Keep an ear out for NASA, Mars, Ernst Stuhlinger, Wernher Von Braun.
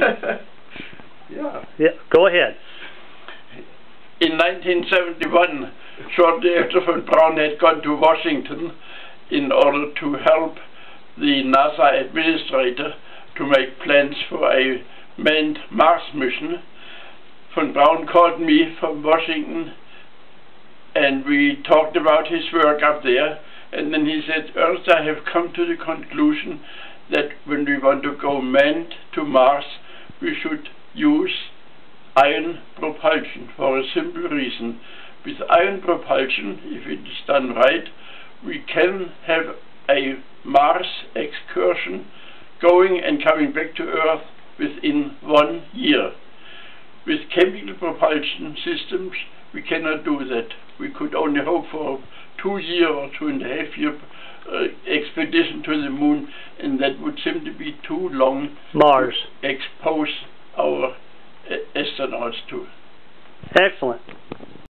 Yeah. Yeah. Go ahead. In 1971, shortly after Von Braun had gone to Washington in order to help the NASA administrator to make plans for a manned Mars mission, Von Braun called me from Washington and we talked about his work up there, and then he said, Ernst, I have come to the conclusion that when we want to go manned to Mars, we should use ion propulsion for a simple reason. With ion propulsion, if it is done right, we can have a Mars excursion going and coming back to Earth within 1 year. With chemical propulsion systems, we cannot do that. We could only hope for a 2 year or 2.5 year expedition to the moon, and that would simply be too long to expose our astronauts to. Excellent.